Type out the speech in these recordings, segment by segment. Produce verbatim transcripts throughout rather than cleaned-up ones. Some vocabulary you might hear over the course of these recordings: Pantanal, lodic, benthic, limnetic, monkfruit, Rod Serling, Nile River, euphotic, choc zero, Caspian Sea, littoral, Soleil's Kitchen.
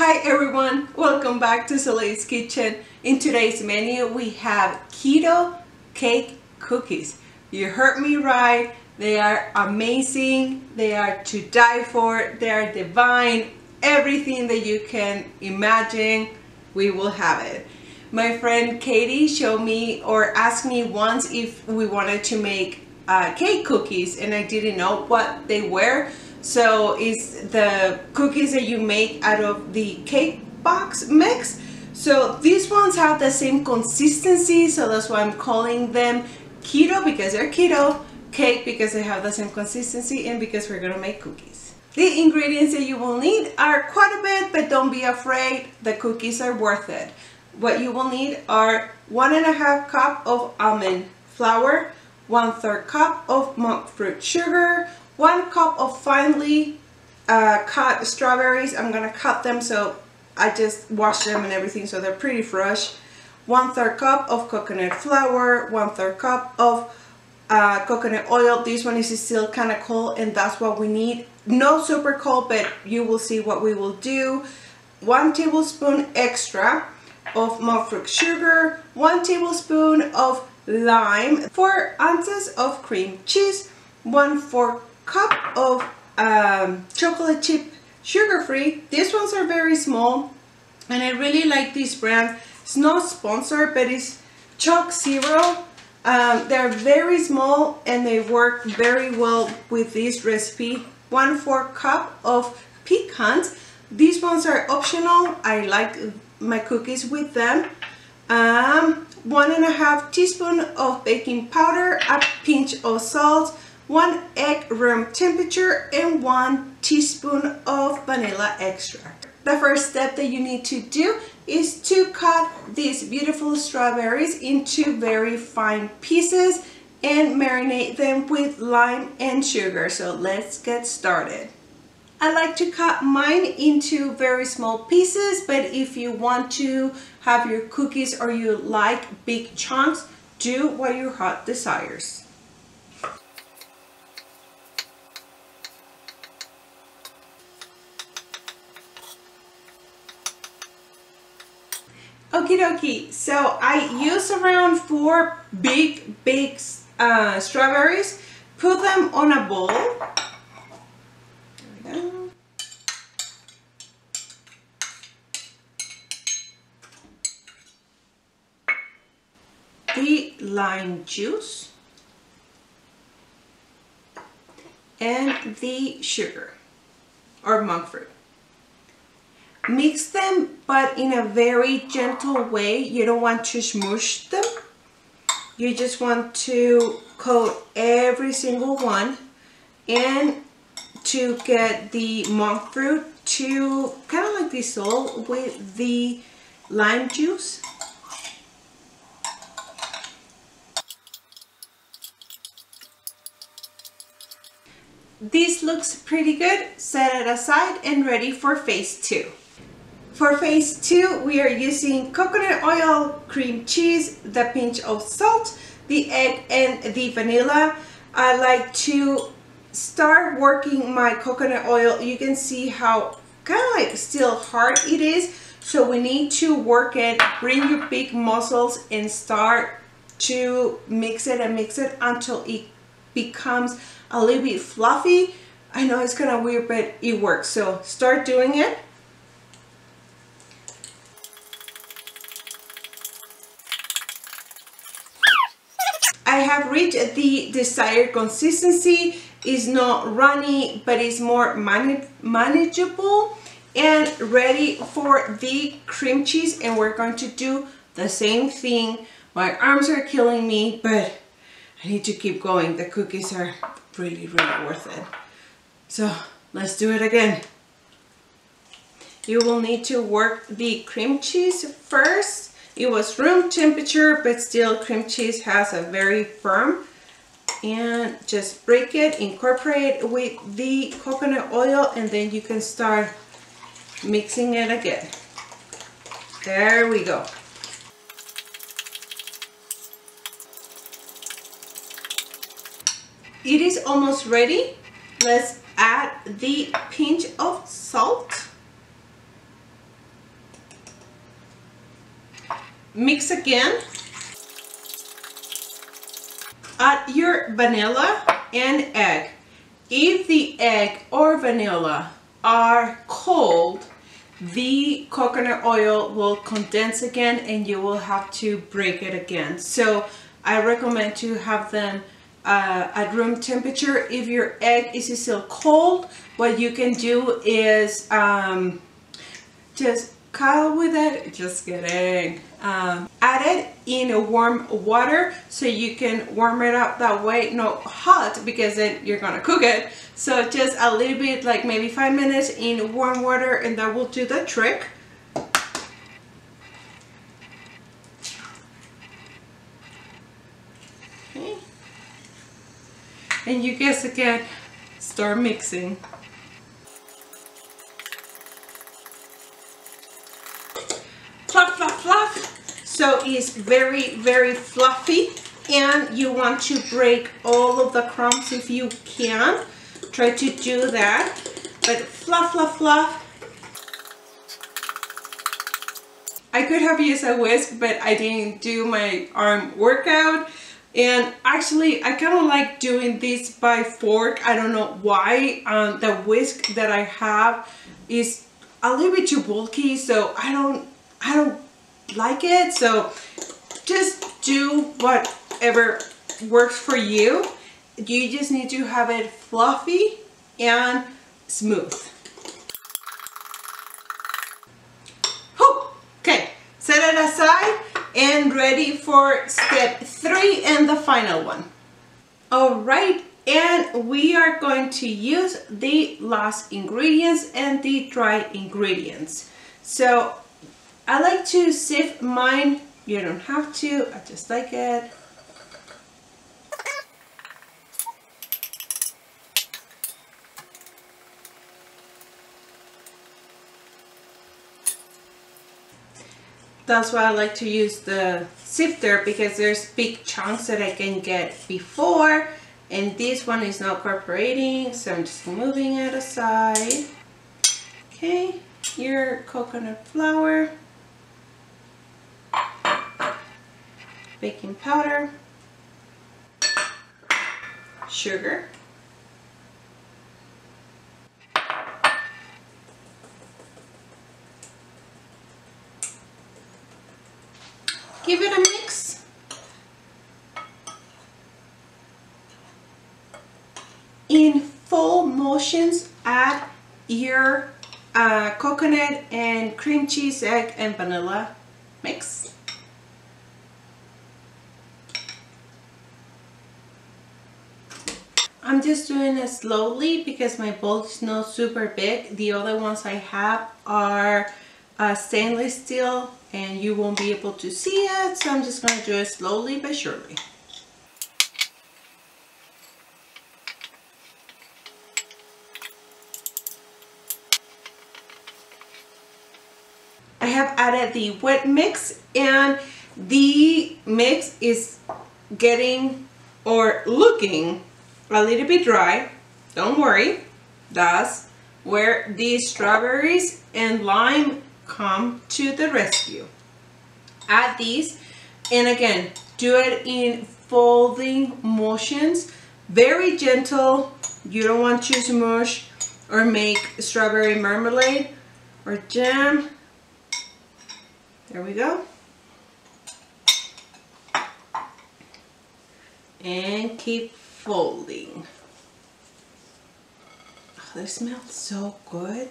Hi everyone, welcome back to Soleil's Kitchen. In today's menu we have keto cake cookies. You heard me right, they are amazing, they are to die for, they are divine, everything that you can imagine, we will have it. My friend Katie showed me or asked me once if we wanted to make uh, cake cookies and I didn't know what they were. So it's the cookies that you make out of the cake box mix. So these ones have the same consistency, so that's why I'm calling them keto, because they're keto, cake because they have the same consistency, and because we're gonna make cookies. The ingredients that you will need are quite a bit, but don't be afraid, the cookies are worth it. What you will need are one and a half cup of almond flour, one third cup of monkfruit sugar, one cup of finely uh, cut strawberries. I'm gonna cut them, so I just wash them and everything, so they're pretty fresh. One third cup of coconut flour, one third cup of uh, coconut oil. This one is still kind of cold and that's what we need. No super cold, but you will see what we will do. One tablespoon extra of monkfruit sugar, one tablespoon of lime, four ounces of cream cheese, one fourth cup of um, chocolate chip sugar-free. These ones are very small and I really like this brand. It's not sponsored, but it's Choc Zero. Um, they're very small and they work very well with this recipe. One fourth cup of pecans. These ones are optional. I like my cookies with them. Um, one and a half teaspoon of baking powder, a pinch of salt, one egg room temperature, and one teaspoon of vanilla extract. The first step that you need to do is to cut these beautiful strawberries into very fine pieces and marinate them with lime and sugar. So let's get started. I like to cut mine into very small pieces, but if you want to have your cookies or you like big chunks, do what your heart desires. Okie dokie, so I use around four big, big uh, strawberries, put them on a bowl. There we go. The lime juice and the sugar or monk fruit. Mix them, but in a very gentle way. You don't want to smoosh them. You just want to coat every single one and to get the monk fruit to kind of like dissolve with the lime juice. This looks pretty good. Set it aside and ready for phase two. For phase two, we are using coconut oil, cream cheese, the pinch of salt, the egg, and the vanilla. I like to start working my coconut oil. You can see how kind of like still hard it is. So we need to work it, bring your big muscles and start to mix it and mix it until it becomes a little bit fluffy. I know it's kind of weird, but it works. So start doing it. I have reached the desired consistency. It's not runny, but it's more man manageable and ready for the cream cheese. And we're going to do the same thing. My arms are killing me, but I need to keep going. The cookies are really, really worth it. So let's do it again. You will need to work the cream cheese first. It was room temperature, but still cream cheese has a very firm. And just break it, incorporate it with the coconut oil, and then you can start mixing it again. There we go. It is almost ready. Let's add the pinch of salt. Mix again. Add your vanilla and egg. If the egg or vanilla are cold, the coconut oil will condense again and you will have to break it again. So I recommend to have them uh, at room temperature. If your egg is still cold, what you can do is um, just cuddle with it. Just kidding. Um, add it in a warm water so you can warm it up that way, not hot because then you're gonna cook it. So just a little bit, like maybe five minutes in warm water, and that will do the trick. Okay. And you guess again, start mixing. Fluff, fluff, fluff. So it's very, very fluffy, and you want to break all of the crumbs if you can. Try to do that, but fluff, fluff, fluff. I could have used a whisk, but I didn't do my arm workout. And actually, I kind of like doing this by fork. I don't know why. Um, the whisk that I have is a little bit too bulky, so I don't I don't like it. So just do whatever works for you. You just need to have it fluffy and smooth. Whew. Okay, set it aside and ready for step three and the final one. All right, and we are going to use the last ingredients and the dry ingredients. So I like to sift mine. You don't have to, I just like it. That's why I like to use the sifter, because there's big chunks that I can get before, and this one is not cooperating, so I'm just moving it aside. Okay, your coconut flour. Baking powder, sugar, give it a mix, in full motions add your uh, coconut and cream cheese, egg and vanilla mix. I'm just doing it slowly because my bowl is not super big. The other ones I have are uh, stainless steel and you won't be able to see it. So I'm just going to do it slowly but surely. I have added the wet mix, and the mix is getting or looking a little bit dry. Don't worry, that's where the strawberries and lime come to the rescue. Add these, and again, do it in folding motions, very gentle. You don't want to smush or make strawberry marmalade or jam. There we go. And keep folding. Oh, they smell so good.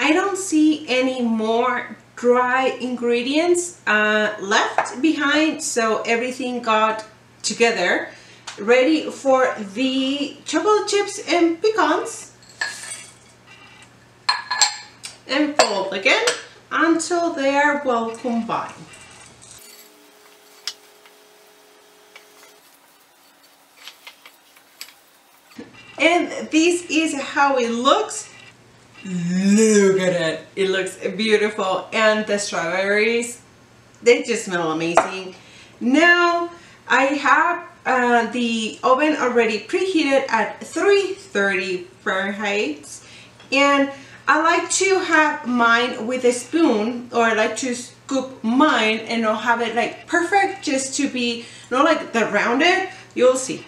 I don't see any more dry ingredients uh, left behind, so everything got together, ready for the chocolate chips and pecans. And fold again until they are well combined. And this is how it looks. Look at it. It looks beautiful, and the strawberries, they just smell amazing. Now I have uh, the oven already preheated at three thirty Fahrenheit, and I like to have mine with a spoon, or I like to scoop mine and I'll have it like perfect, just to be not like the rounded. You'll see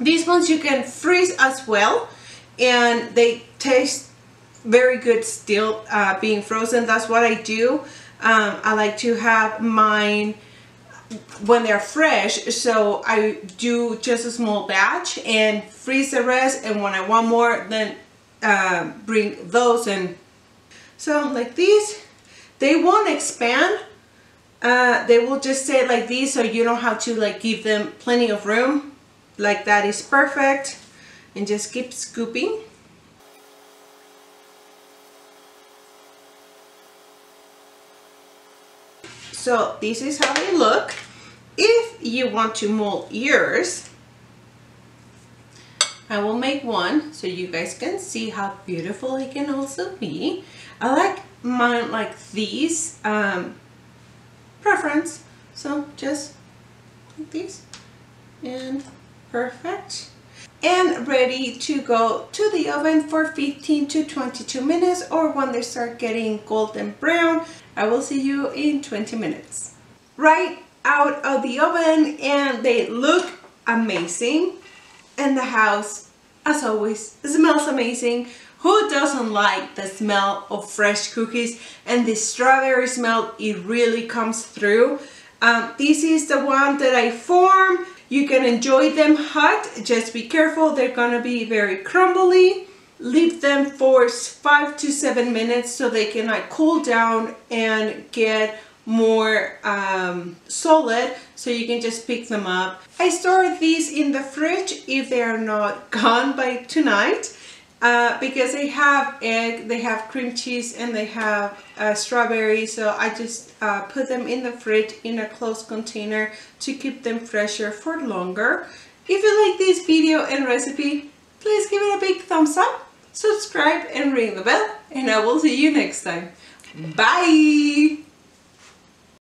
these ones you can freeze as well, and they taste very good still, uh, being frozen. That's what I do. um, I like to have mine when they're fresh, so I do just a small batch and freeze the rest, and when I want more, then uh, bring those in. So like these, they won't expand, uh, they will just stay like these, so you don't have to like give them plenty of room. Like that is perfect, and just keep scooping. So this is how they look. If you want to mold yours, I will make one so you guys can see how beautiful it can also be. I like mine like these, um, preference, so just like this, and perfect, and ready to go to the oven for fifteen to twenty-two minutes, or when they start getting golden brown. I will see you in twenty minutes. Right out of the oven, and they look amazing, and the house, as always, smells amazing. Who doesn't like the smell of fresh cookies? And the strawberry smell, it really comes through. Um, this is the one that I formed. You can enjoy them hot, just be careful, they're gonna be very crumbly. Leave them for five to seven minutes so they can like cool down and get more um, solid, so you can just pick them up. I store these in the fridge if they are not gone by tonight, uh, because they have egg, they have cream cheese, and they have uh, strawberry, so I just uh, put them in the fridge in a closed container to keep them fresher for longer. If you like this video and recipe, please give it a big thumbs up, subscribe, and ring the bell, and I will see you next time. Bye!